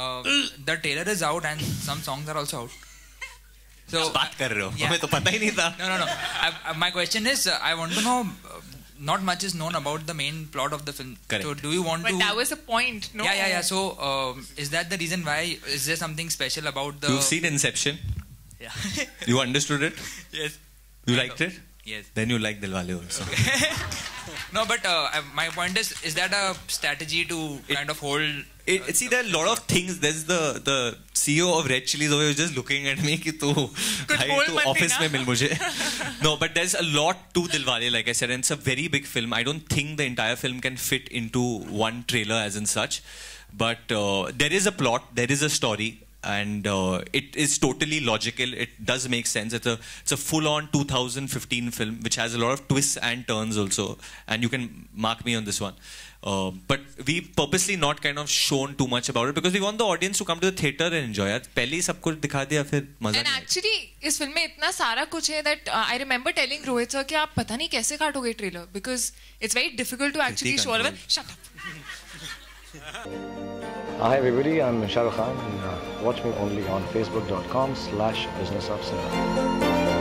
the trailer is out and some songs are also out. So बात कर रहे हो? हमें तो पता ही नहीं था. No, no, no. My question is, I want to know. Not much is known about the main plot of the film. Correct. So do you want to? But that was the point. No. Yeah, yeah, yeah. So is that the reason why? Is there something special about the? You've seen Inception. Yeah. You understood it. Yes. You liked it. Yes. Then you like Dilwale also. Okay. No, but my point is that a strategy to kind of hold? See, there are a lot of things. There's the CEO of Red Chilis over here just looking at me कि तू भाई office में मिल मुझे. No, but there's a lot to Dilwale, like I said, and it's a very big film. I don't think the entire film can fit into one trailer as in such. But there is a plot, there is a story. And it is totally logical. It does make sense. It's a full-on 2015 film, which has a lot of twists and turns also. And you can mark me on this one. But we purposely not kind of shown too much about it because we want the audience to come to the theater and enjoy it. पहले ही सब कुछ दिखा दिया फिर मजा नहीं. And actually इस film में इतना सारा कुछ है that I remember telling Rohit sir कि आप पता नहीं कैसे काटोगे trailer because it's very difficult to actually show all. Shut up. Hi everybody, I'm Shah Rukh Khan and watch me only on Facebook.com/businessofcinema.